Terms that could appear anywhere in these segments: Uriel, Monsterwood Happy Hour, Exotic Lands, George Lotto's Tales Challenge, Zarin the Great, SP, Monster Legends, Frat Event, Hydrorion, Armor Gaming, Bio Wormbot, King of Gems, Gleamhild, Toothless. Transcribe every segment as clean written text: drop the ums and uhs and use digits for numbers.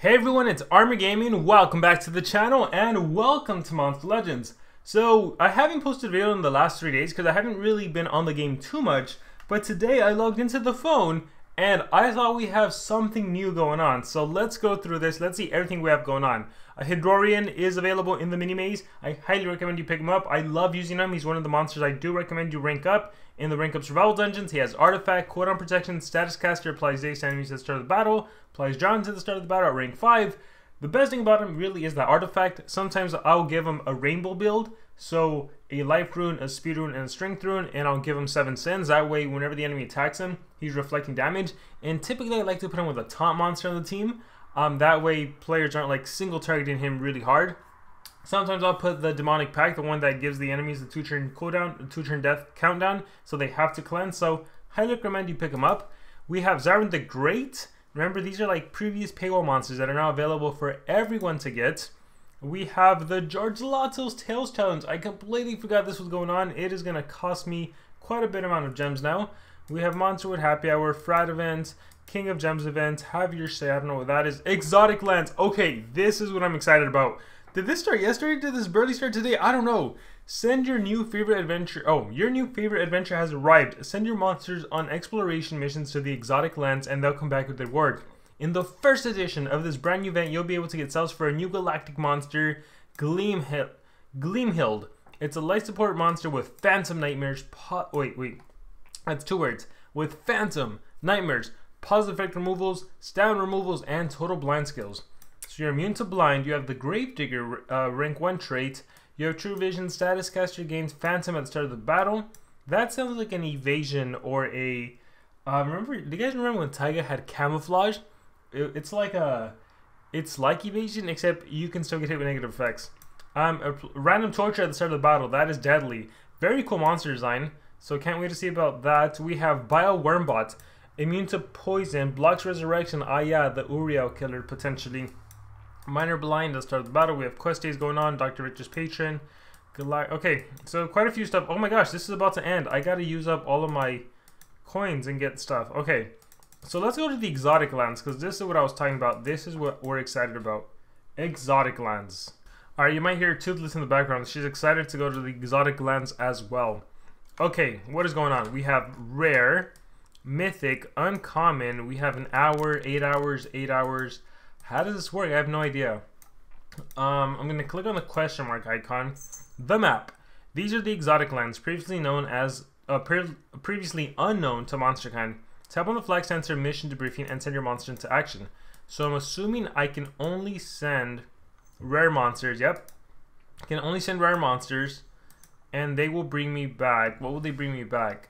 Hey everyone, it's Armor Gaming, welcome back to the channel and welcome to Monster Legends. So, I haven't posted a video in the last 3 days because I haven't really been on the game too much, but today I logged into the phone and I thought we have something new going on. So let's go through this, let's see everything we have going on. A Hydrorion is available in the mini maze. I highly recommend you pick him up. I love using him, he's one of the monsters I do recommend you rank up. In the rank up survival dungeons, he has artifact, cooldown protection, status caster, applies haste to enemies at the start of the battle, applies drowns at the start of the battle at rank 5. The best thing about him really is that artifact. Sometimes I'll give him a rainbow build, so a life rune, a speed rune, and a strength rune, and I'll give him 7 sins. That way, whenever the enemy attacks him, he's reflecting damage. And typically, I like to put him with a taunt monster on the team. That way, players aren't like single targeting him really hard. Sometimes I'll put the demonic pack, the one that gives the enemies the 2-turn cooldown, the 2-turn death countdown, so they have to cleanse. So highly recommend you pick them up. We have Zarin the Great. Remember, these are like previous paywall monsters that are now available for everyone to get. We have the George Lotto's Tales Challenge. I completely forgot this was going on. It is going to cost me quite a bit amount of gems now. We have Monsterwood Happy Hour, Frat Event, King of Gems Event, Have Your Say, I don't know what that is. Exotic Lands. Okay, this is what I'm excited about. Did this start yesterday? Did this barely start today? I don't know. Send your new favorite adventure. Oh, your new favorite adventure has arrived. Send your monsters on exploration missions to the exotic lands and they'll come back with their reward. In the first edition of this brand new event, you'll be able to get cells for a new galactic monster, Gleamhild. It's a life support monster with phantom nightmares. That's 2 words. With phantom nightmares, pause effect removals, stun removals, and total blind skills. So you're immune to blind, you have the Gravedigger rank 1 trait, you have true vision, status caster gains phantom at the start of the battle. That sounds like an evasion or a... remember, do you guys remember when Taiga had camouflage? It's like evasion, except you can still get hit with negative effects. Random torture at the start of the battle, that is deadly. Very cool monster design, so can't wait to see about that. We have Bio Wormbot, immune to poison, blocks resurrection, the Uriel killer potentially. Minor blind at the start of the battle. We have quest days going on. Dr. Richter's patron. Good luck. Okay, so quite a few stuff. Oh my gosh, this is about to end. I gotta use up all of my coins and get stuff. Okay, so let's go to the exotic lands because this is what I was talking about. This is what we're excited about. Exotic lands. All right, you might hear Toothless in the background. She's excited to go to the exotic lands as well. Okay, what is going on? We have rare, mythic, uncommon. We have an hour, 8 hours, 8 hours. How does this work? I have no idea. I'm going to click on the question mark icon. The map. These are the exotic lands, previously known as previously unknown to MonsterCon. Tap on the flag sensor mission debriefing and send your monster into action. So I'm assuming I can only send rare monsters. Yep, I can only send rare monsters, and they will bring me back. What will they bring me back?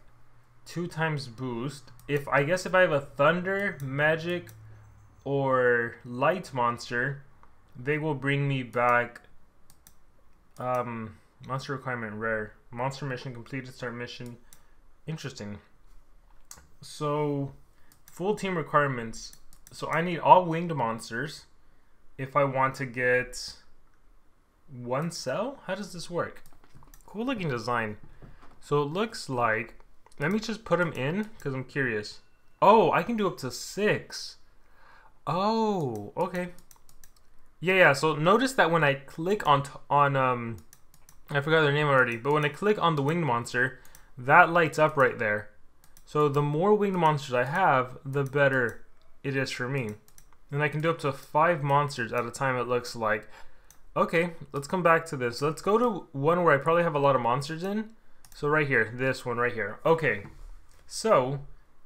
2 times boost. I guess if I have a thunder, magic, or light monster, they will bring me back monster requirement rare, monster mission completed, start mission. Interesting. So full team requirements, so I need all winged monsters if I want to get 1 cell. How does this work? Cool looking design. So it looks like, let me just put them in because I'm curious. Oh, I can do up to 6. Oh, okay. Yeah, so notice that when I click on I forgot their name already, but when I click on the winged monster, that lights up right there. So the more winged monsters I have, the better it is for me. And I can do up to 5 monsters at a time, it looks like. Okay, let's come back to this. Let's go to one where I probably have a lot of monsters in. So right here, this one right here. Okay, so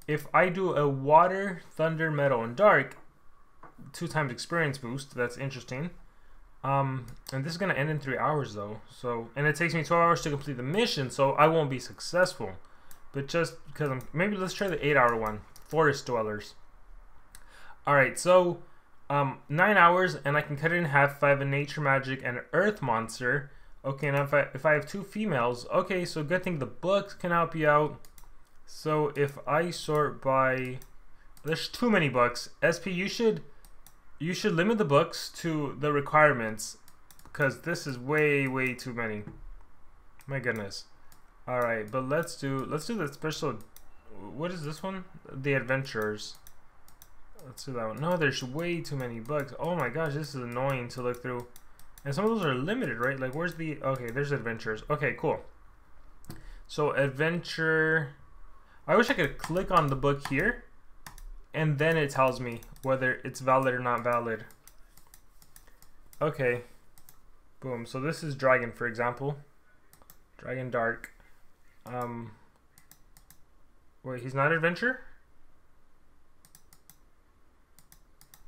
if I do a water, thunder, metal, and dark, 2 times experience boost. That's interesting. And this is gonna end in 3 hours though. So, and it takes me 12 hours to complete the mission, so I won't be successful. But just because I'm, maybe let's try the 8-hour one. Forest dwellers. All right, so 9 hours, and I can cut it in half. If I have a nature magic and an earth monster. Okay, now if I have 2 females. Okay, so good thing the books can help you out. So if I sort by, there's too many books. SP, you should limit the books to the requirements because this is way too many. My goodness. All right, but let's do the special. What is this one? The adventurers. Let's do that one. No, there's way too many bugs. Oh my gosh, this is annoying to look through. And some of those are limited, right? Like, where's the... Okay, there's adventures. Okay, cool. So, adventure... I wish I could click on the book here, and then it tells me whether it's valid or not valid. Okay. Boom. So, this is Dragon, for example. Dragon Dark. Wait, he's not adventure?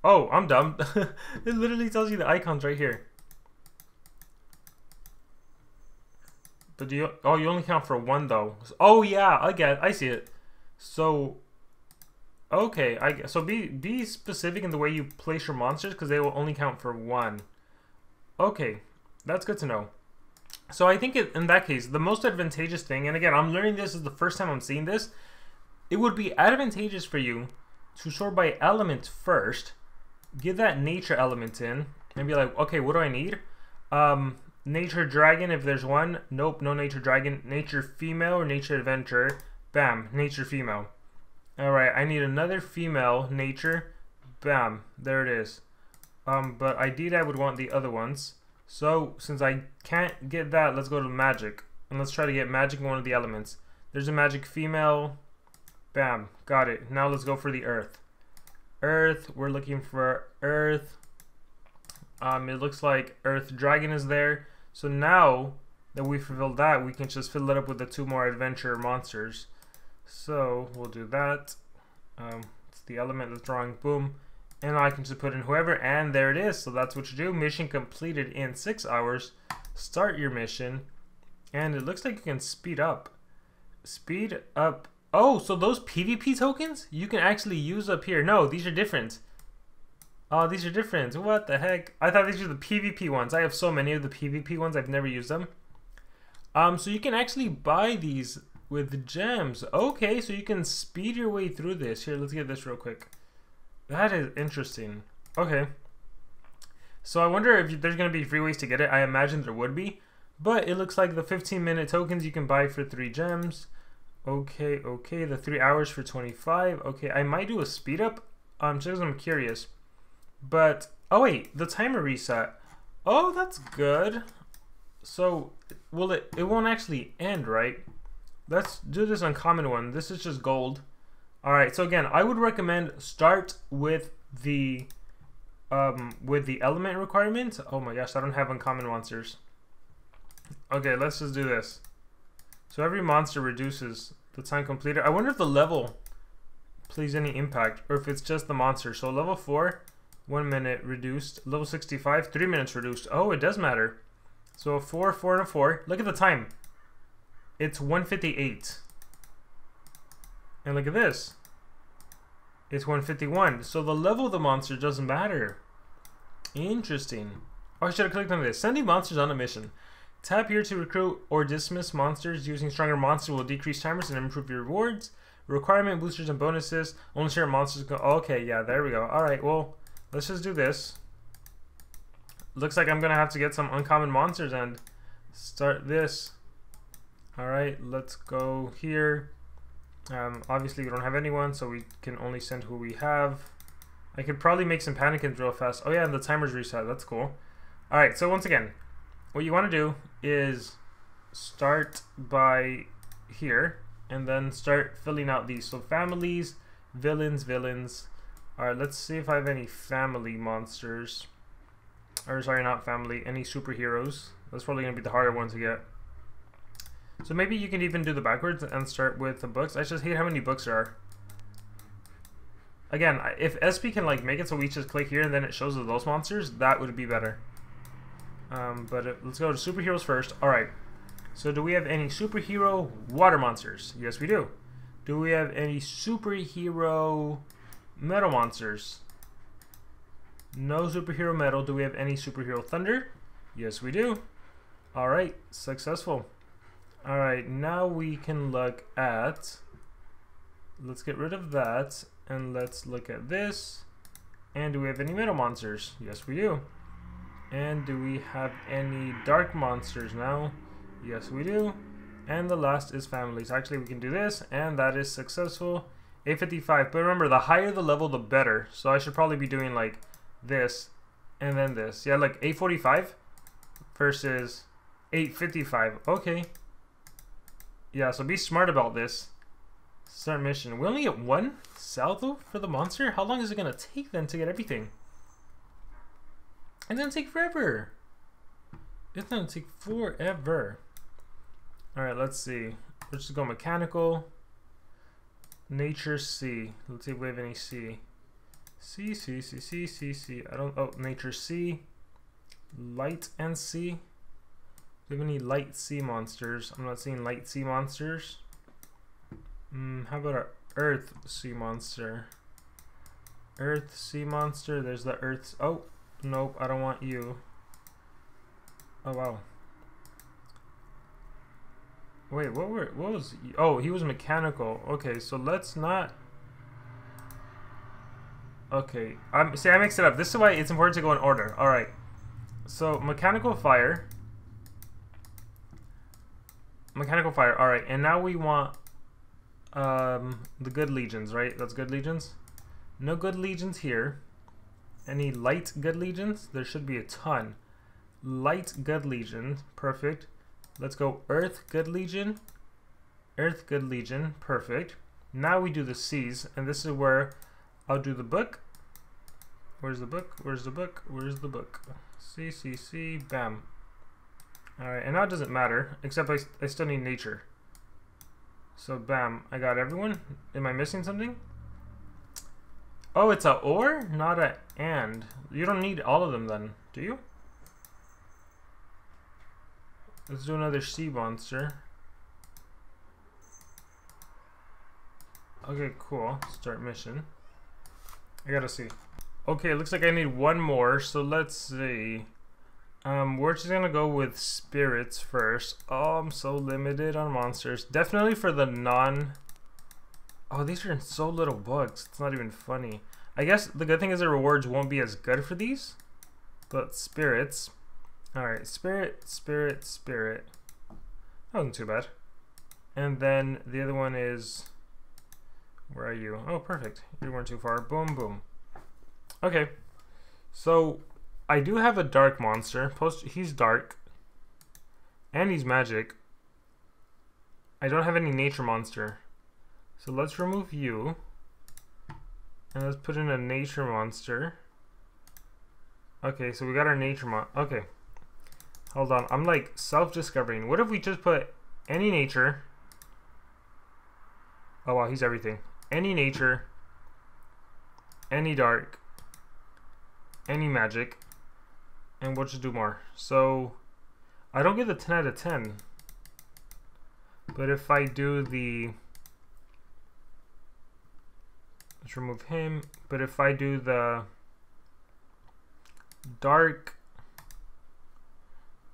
Oh, I'm dumb. It literally tells you the icons right here. But do you, oh, you only count for one though. Oh yeah, I get it. I see it. So, okay, I get, so be specific in the way you place your monsters because they will only count for one. Okay, that's good to know. So I think in that case, the most advantageous thing, and again, I'm learning this is the first time I'm seeing this, it would be advantageous for you to sort by element first, get that nature element in, and be like, okay, what do I need? Nature dragon, if there's one. Nope, no nature dragon. Nature female or nature adventure. Bam, nature female. Alright, I need another female nature. Bam, there it is. But ideally I would want the other ones. So, since I can't get that, let's go to magic. And let's try to get magic in one of the elements. There's a magic female. Bam, got it. Now let's go for the earth. Earth, we're looking for earth. It looks like earth dragon is there. So now that we fulfilled that, we can just fill it up with the two more adventure monsters. So we'll do that. It's the element that's drawing, boom. And I can just put in whoever, and there it is. So that's what you do. Mission completed in 6 hours. Start your mission. And it looks like you can speed up. Speed up. Oh, so those PvP tokens you can actually use up here. No, these are different. Oh, these are different. What the heck? I thought these were the PvP ones. I have so many of the PvP ones. I've never used them. So you can actually buy these with gems. Okay, so you can speed your way through this. Here, let's get this real quick. That is interesting. Okay. So I wonder if there's going to be free ways to get it. I imagine there would be. But it looks like the 15-minute tokens you can buy for 3 gems. Okay, okay. The 3 hours for 25. Okay, I might do a speed up. Just because I'm curious. But, oh wait, the timer reset. Oh, that's good. So, will it won't actually end, right? Let's do this uncommon one. This is just gold. Alright, so again, I would recommend start with the element requirement. Oh my gosh, I don't have uncommon monsters. Okay, let's just do this. So every monster reduces the time completed. I wonder if the level plays any impact, or if it's just the monster. So level 4... 1 minute reduced. Level 65, 3 minutes reduced. Oh, it does matter. So 4, 4, and 4. Look at the time. It's 1:58. And look at this. It's 1:51. So the level of the monster doesn't matter. Interesting. Oh, I should have clicked on this. Sending monsters on a mission. Tap here to recruit or dismiss monsters. Using stronger monsters will decrease timers and improve your rewards. Requirement boosters and bonuses. Only certain monsters go. Okay, yeah, there we go. All right, well. Let's just do this. Looks like I'm gonna have to get some uncommon monsters and start this. Alright, let's go here. Obviously we don't have anyone, so we can only send who we have. I could probably make some panicans real fast. Oh yeah, and the timer's reset, that's cool. Alright, so once again, what you wanna do is start by here and then start filling out these. So families, villains, villains. Alright, let's see if I have any family monsters. Or, sorry, not family, any superheroes. That's probably going to be the harder one to get. So maybe you can even do the backwards and start with the books. I just hate how many books there are. Again, if SP can like make it so we just click here and then it shows us those monsters, that would be better. But let's go to superheroes first. Alright, so do we have any superhero water monsters? Yes, we do. Do we have any superhero... metal monsters? No superhero metal. Do we have any superhero thunder? Yes, we do. All right, successful. All right, now we can look at, let's get rid of that and let's look at this. And do we have any metal monsters? Yes, we do. And do we have any dark monsters now? Yes, we do. And the last is families. Actually, we can do this, and that is successful. 855. But remember, the higher the level, the better. So I should probably be doing like this and then this. Yeah, like 845 versus 855. Okay. Yeah, so be smart about this. Start mission. We only get one salvo for the monster? How long is it going to take then to get everything? It's going to take forever. It's going to take forever. Alright, let's see. Let's just go mechanical. Nature C. Let's see if we have any C. C, C, C, C, C, C. I don't... Oh, nature C. Light and C. Do we have any light C monsters? I'm not seeing light C monsters. How about our Earth Sea Monster? Earth Sea Monster, there's the Earth's... Oh, nope, I don't want you. Oh, wow. Wait, what was... Oh, he was mechanical. Okay, so let's not... Okay, see, I mixed it up. This is why it's important to go in order. Alright, so mechanical fire. Mechanical fire, alright, and now we want... the good legions, right? That's good legions. No good legions here. Any light good legions? There should be a ton. Light good legion, perfect. Let's go earth good legion. Earth good legion, perfect. Now we do the C's, and this is where I'll do the book. Where's the book? Where's the book? Where's the book? C, C, C, bam. Alright, and now it doesn't matter, except I still need nature. So bam, I got everyone. Am I missing something? Oh, it's a or, not a and. You don't need all of them then, do you? Let's do another sea monster. Okay, cool. Start mission. I gotta see. Okay, it looks like I need one more, so let's see. We're just gonna go with spirits first. Oh, I'm so limited on monsters. Definitely for the non... Oh, these are in so little books. It's not even funny. I guess the good thing is the rewards won't be as good for these. But spirits. Alright, spirit, spirit, spirit. That wasn't too bad. And then the other one is... Where are you? Oh, perfect. You weren't too far. Boom, boom. Okay. So... I do have a dark monster. He's dark. And he's magic. I don't have any nature monster. So let's remove you. And let's put in a nature monster. Okay, so we got our nature Okay. Hold on. I'm like self-discovering. What if we just put any nature? Oh wow, he's everything. Any nature. Any dark. Any magic. And we'll just do more. So, I don't get the 10 out of 10. But if I do the... Let's remove him. But if I do the... Dark...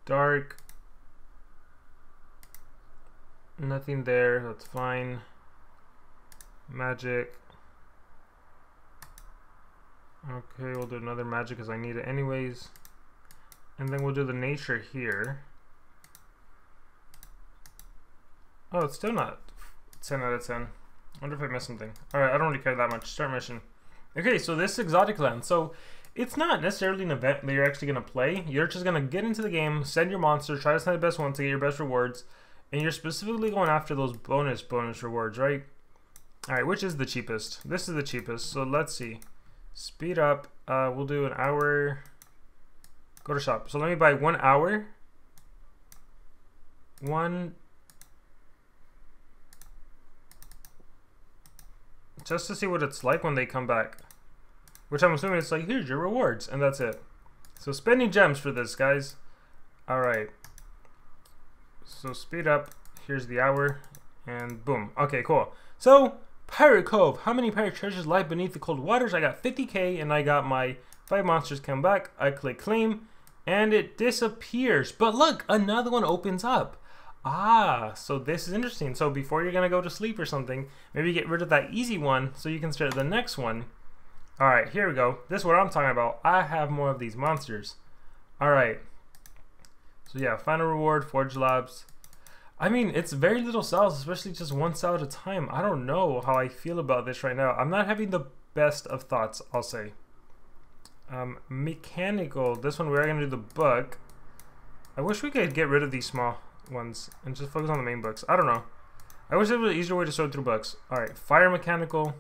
Dark... Nothing there. That's fine. Magic. Okay, we'll do another magic because I need it anyways. And then we'll do the nature here. Oh, it's still not 10 out of 10. I wonder if I missed something. Alright, I don't really care that much. Start mission. Okay, so this Exotic Land. So, it's not necessarily an event that you're actually going to play. You're just going to get into the game, send your monster, try to send the best one to get your best rewards. And you're specifically going after those bonus rewards, right? Alright, which is the cheapest? This is the cheapest, so let's see. Speed up. We'll do an hour. Go to shop. So let me buy 1 hour. 1. Just to see what it's like when they come back. Which I'm assuming it's like, here's your rewards. And that's it. So spending gems for this, guys. Alright. So speed up. Here's the hour. And boom. Okay, cool. So... Pirate Cove. How many pirate treasures lie beneath the cold waters? I got 50k and I got my 5 monsters come back. I click claim and it disappears. But look, another one opens up. Ah, so this is interesting. So before you're going to go to sleep or something, maybe get rid of that easy one so you can start the next one. Alright, here we go. This is what I'm talking about. I have more of these monsters. Alright. So yeah, final reward, Forge Labs. I mean, it's very little cells, especially just one cell at a time. I don't know how I feel about this right now. I'm not having the best of thoughts, I'll say. Mechanical. This one, we're going to do the book. I wish we could get rid of these small ones and just focus on the main books. I don't know. I wish there was an easier way to sort through books. Alright, fire mechanical.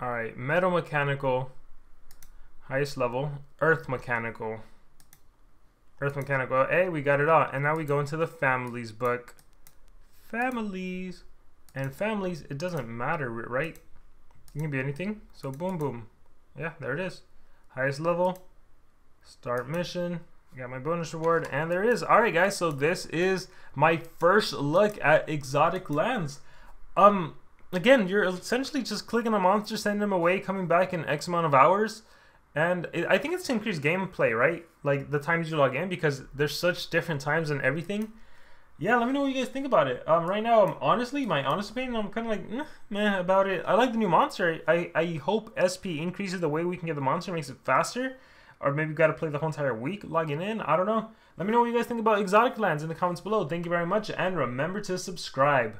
Alright, metal mechanical. Highest level. Earth mechanical. Earth mechanical. Hey, we got it all. And now we go into the families book. Families. And families, it doesn't matter, right? It can be anything. So boom, boom. Yeah, there it is. Highest level. Start mission. Got my bonus reward, and there it is. All right, guys, so this is my first look at Exotic Lands. Again, you're essentially just clicking a monster, sending them away, coming back in X amount of hours, and I think it's to increase gameplay, right? Like the times you log in, because there's such different times and everything. Yeah, let me know what you guys think about it. Right now, I'm honestly, my honest opinion, I'm kind of like meh about it. I like the new monster. I hope SP increases the way we can get the monster, makes it faster. Or maybe you've got to play the whole entire week logging in. I don't know. Let me know what you guys think about Exotic Lands in the comments below. Thank you very much, and remember to subscribe.